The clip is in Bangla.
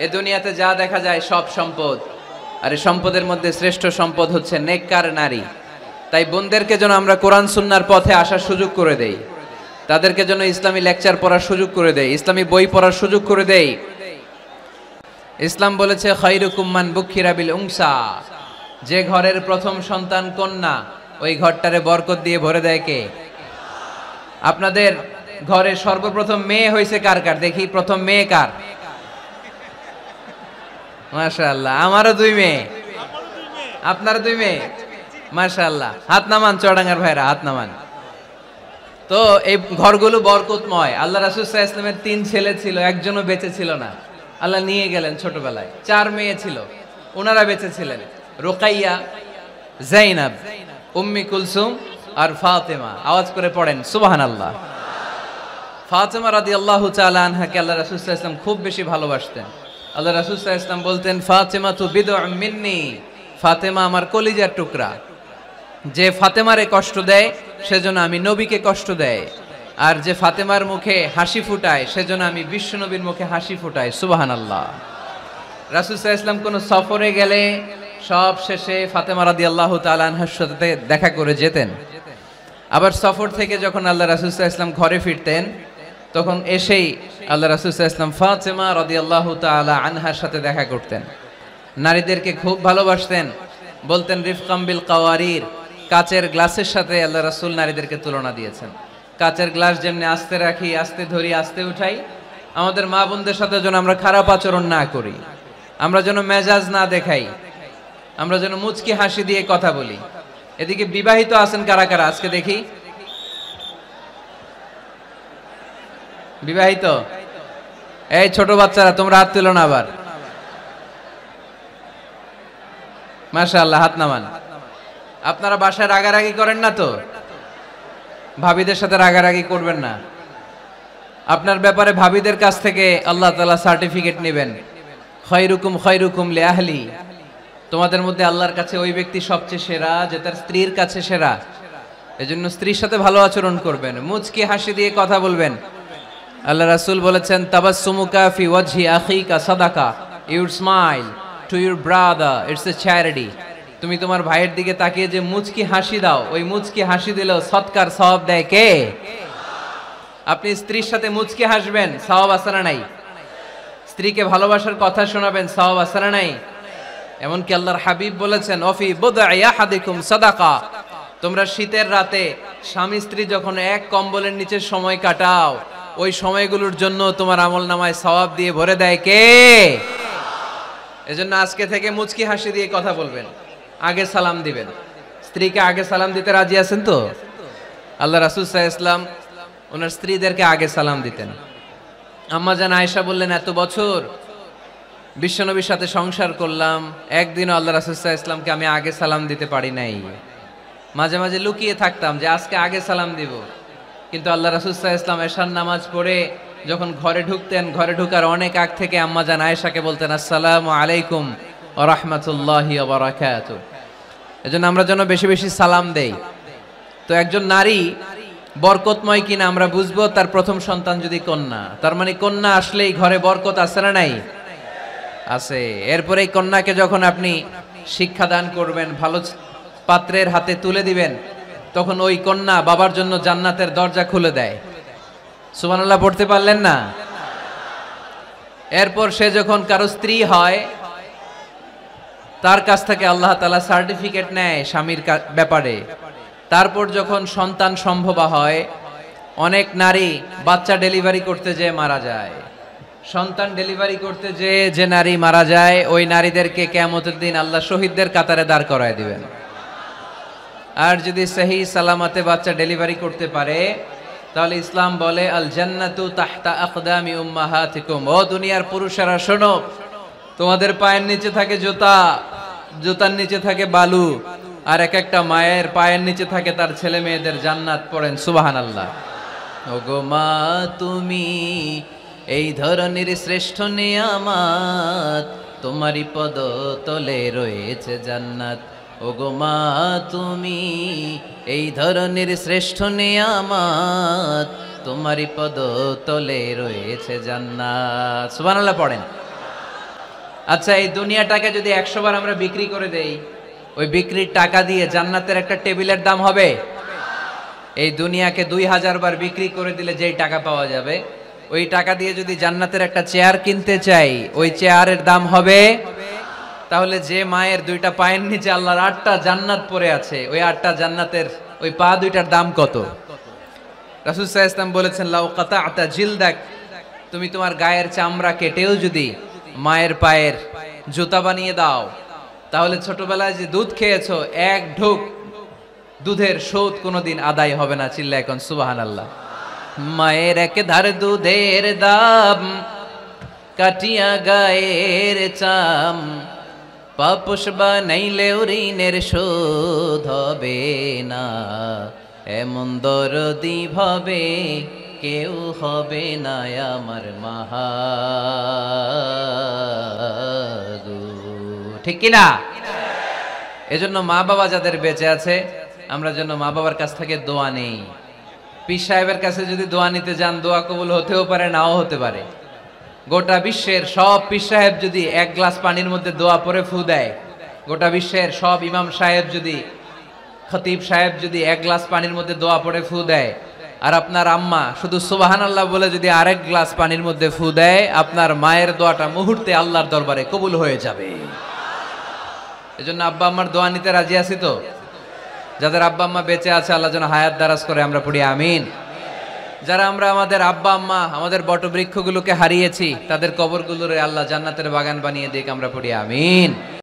ए दुनियाते जा देखा जाए सब सम्पद और सम्पदेर मध्य श्रेष्ठ सम्पद हच्छे नेककार नारी। ताई बोनदेरके जेनो आमरा कुरान सुन्नार पथे आसार सुयोग करे देई, तादेरके जेनो इस्लामी लेक्चार पढ़ार सुयोग करे देई, इस्लामी बोई पढ़ार सुयोग करे देई। इस्लाम बोलेछे खैरुकुम मान बुखिरा बिल उंसा, जे घरेर प्रथम सन्तान कन्या ओई घरटारे बरकत दिए भरे देय के। आपनादेर घरे सर्वप्रथम मेये हयेछे कार कार? देखी प्रथम मेये कार? माशाल्लाह, हमारो दुई मे, अपनार दुई मे, माशाल्लाह। हाथ नामान चौडांगार भाईरा, हाथ नामान। तो ये घरगुलो बरकतमय। आल्लाह रसूल सल्लल्लाहु अलैहि वसल्लम तीन छेले छिलो, एकजनो बेचे छिलो ना, आल्लाह निये गेलेन छोटोबेलाय। चार मेये छिलो, उनारा बेचे छिलेन, रुकाइया, जैनब, उम्मी कुलसुम और फातिमा। आवाज करे पड़ेन सुबहानाल्लाह। फातिमा रादियाल्लाहु ताआला आनहाके आल्लाह रसूल सल्लल्लाहु अलैहि वसल्लम खूब बेशी भालोबासतेन। अल्लाह रसूल सल्लल्लाहु अलैहि वसल्लम बोलतें मिन्नी, फातिमा आमार कलिजार टुकरा, जे फातिमारे कष्ट देय सेजন্য आमी नबीके कष्ट देय, और जे फातिमार मुखे हासि फुटाय सेजন্য आमी विश्व नबीर मुखे हासि फुटाय। सुबहानाल्लाह। रसूल सल्लल्लाहु अलैहि वसल्लम कोनो सफरे गेले सब शेषे फातिमा रादियाल्लाहु ताआला आनहार साथे देखा करे जेतेन। आबार सफर थेके जखन आल्लाह रसूल सल्लल्लाहु अलैहि वसल्लम घरे फिरतेन তখন এসেই আল্লাহ রাসূল সাল্লাল্লাহু আলাইহি ওয়াসাল্লাম ফাতিমা রাদিয়াল্লাহু তাআলা আনহার সাথে দেখা করতেন। নারীদেরকে খুব ভালোবাসতেন, বলতেন রিফকাম বিল কাওয়ারির। কাচের গ্লাসের সাথে আল্লাহ রাসূল নারীদেরকে তুলনা দিয়েছেন। কাচের গ্লাস যেমনি আস্তে রাখি, আস্তে ধরি, আস্তে উঠাই, আমাদের মা বোনদের সাথে যেন আমরা খারাপ আচরণ না করি, আমরা যেন মেজাজ না দেখাই, আমরা যেন মুচকি হাসি দিয়ে কথা বলি। এদিকে বিবাহিত আছেন কারা কারা আজকে? দেখি বিবাহিত এই ছোট বাচ্চারা তোমরা হাত তুলো না আবার। মাশাআল্লাহ, হাত নামান। আপনারা বাসায় রাগারাগি করেন না তো? ভাবিদের সাথে রাগারাগি করবেন না। আপনার ব্যাপারে ভাবিদের কাছ থেকে আল্লাহ তাআলা সার্টিফিকেট নেবেন, খয়রুকুম খয়রুকুম লি আহলি। তোমাদের মধ্যে আল্লাহর কাছে ওই ব্যক্তি সবচেয়ে সেরা যে তার স্ত্রীর কাছে সেরা। এজন্য স্ত্রীর সাথে ভালো আচরণ করবেন, মুচকি হাসি দিয়ে কথা বলবেন। আল্লাহ রাসূল বলেছেন তাবাসসুমুকা ফি ওয়াজহি আখিকা সাদাকা, your smile to your brother it's a charity. তুমি তোমার ভাইয়ের দিকে তাকিয়ে যে মুচকি হাসি দাও, ওই মুচকি হাসি দিলেও সৎকার সওয়াব দেয় কে? আপনি স্ত্রীর সাথে মুচকি হাসবেন, সওয়াব আছে না নাই? স্ত্রীকে ভালোবাসার কথা শোনাবেন, সওয়াব আছে না নাই? এমন কি আল্লাহর হাবিব বলেছেন ওয়াফি বুদআ ইয়াহাদিকুম সাদাকা, তোমরা শীতের রাতে স্বামী স্ত্রী যখন এক কম্বলের নিচে সময় কাটাও ওই সময়গুলোর জন্য তোমার আমলনামায় সওয়াব দিয়ে ভরে দেয় কে? এজন্য আজকে থেকে মুচকি হাসি দিয়ে কথা বলবেন, আগে সালাম দিবেন, স্ত্রীকে আগে সালাম দিতে রাজি আছেন তো? আল্লাহ রাসূল সাল্লাল্লাহু আলাইহি ওয়াসাল্লাম ওনার স্ত্রীদেরকে আগে সালাম দিতেন। আম্মা জান আয়েশা বললেন এত বছর বিশ্বনবীর সাথে সংসার করলাম, একদিনও আল্লাহ রাসূল সাল্লাল্লাহু আলাইহি ওয়াসাল্লামকে আমি আগে সালাম দিতে পারি নাই। মাঝে মাঝে লুকিয়ে থাকতাম যে আজকে আগে সালাম দিব, কিন্তু আল্লাহ রাসূল সাল্লাল্লাহু আলাইহি ওয়াসাল্লাম এশার নামাজ পড়ে যখন ঘরে ঢুকতেন, ঘরে ঢোকার অনেক আগ থেকে আম্মা জান আয়েশাকে বলতেন আসসালামু আলাইকুম ওয়া রাহমাতুল্লাহি ওয়া বারাকাতু। এজন্য আমরা যেন বেশি বেশি সালাম দেই। তো একজন নারী বরকতময় কিনা আমরা বুঝবো তার প্রথম সন্তান যদি কন্যা, তার মানে কন্যা আসলেই ঘরে বরকত আছে না নাই? আছে। এরপরেই কন্যাকে যখন আপনি শিক্ষাদান করবেন, ভালো পাত্রের হাতে তুলে দিবেন, তখন ওই কন্যা বাবার জন্য জান্নাতের দরজা খুলে দেয়। সুবহানাল্লাহ পড়তে পারলেন না? এরপর সে যখন কারো স্ত্রী হয় তার কাছ থেকে আল্লাহ তাআলা সার্টিফিকেট নেয় স্বামীর ব্যাপারে। তারপর যখন সন্তান সম্ভবা হয়, অনেক নারী বাচ্চা ডেলিভারি করতে যেয়ে মারা যায়। সন্তান ডেলিভারি করতে যেয়ে যে নারী মারা যায় ওই নারীদেরকে কিয়ামতের দিন আল্লাহ শহীদদের কাতারে দাঁড় করায় দিবেন। আর যদি সহি সালামতে বাচ্চা ডেলিভারি করতে পারে তাহলে ইসলাম বলে আল জান্নাতু তাহতা আকদামি উম্মাহাতিকুম, ও দুনিয়ার পুরুষেরা শোনো, তোমাদের পায়ের নিচে থাকে জুতা, জুতার নিচে থাকে বালু, আর এক একটা মায়ের পায়ের নিচে থাকে তার ছেলে মেয়েদের জান্নাত। পড়েন সুবহানাল্লাহ। ওগো মা তুমি এই ধরনের শ্রেষ্ঠ নিয়ামত, তোমারই পদ তলে রয়েছে জান্নাত। ওগো মা তুমি এই ধরনের শ্রেষ্ঠ নিয়ামত, তোমারই পদ তলে রয়েছে জান্নাত। সুবহানাল্লাহ পড়েন। अच्छा ये दुनिया टाके जो दे 100 बार हमरा बिक्री करे दे वो बिक्री टाका दिए जन्नतेर एक टेबिलेर दाम होबे ये दुनिया के 2000 बार बिक्री करे दिले जे टाका पावा जाबे वो टाका दिए जो दे जन्नतेर एक चेयर किनते चाई वो चेयारेर दाम होबे ताहले जे मायेर दुईटा पायेर नीचे आल्लाहर 8टा जन्नत पड़े आछे वो 8टा जन्नतेर वो पा दुईटार दाम कतो रसूल सल्लल्लाहु अलैहि वसल्लम लाउ कताअता जिल्दक तुमी तुम्हार गायेर चामड़ा केटेओ जोदि मायर पायर जूता बनिए दाओ ताहले छोटोबेलाय जे दूध खेयेछो एक ढोक दूधेर शोध कोनोदिन आदाय होबे ना चिल्ला एखन सुबहानाल्लाह मायेर एक धार दूधेर दाम काटिया गायेर चाम पापुष बानाइले ऋणेर शोध होबे ना एमन दरदी भावे কেউ হবে না আমার মাহাগো ঠিক কি না এজন্য মা বাবা যাদের বেঁচে আছে আমরা যেন মা বাবার কাছ থেকে দোয়া নেই পীর সাহেবের কাছে যদি দোয়া নিতে যান দোয়া কবুল হতেও পারে নাও হতে পারে গোটা বিশ্বের সব পীর সাহেব যদি এক গ্লাস পানির মধ্যে দোয়া পড়ে ফু দেয় গোটা বিশ্বের সব ইমাম সাহেব যদি খতিব সাহেব যদি এক গ্লাস পানির মধ্যে দোয়া পড়ে ফু দেয় और आपनार आम्मा शुधु सुबहानाल्लाह बोले जोदि आरेक ग्लास पानिर मध्ये फू देय आपनार मायेर दोआटा मुहूर्ते आल्लाहर दरबारे कबुल हये जाबे एजन्य आब्बा आम्मार दोआ निते राजी आछि तो जादेर आब्बा आम्मा बेचे आछे आल्लाह जेन हायात दाराज करे आमरा पढ़ी आमीन जारा आमरा आमादेर आब्बा आम्मा आमादेर बटवृक्षगुलोके हारियेछि तादेर कबरगुलोरे आल्लाह जान्नातेर बागान बानिये दिक आमरा पढ़ी आमीन।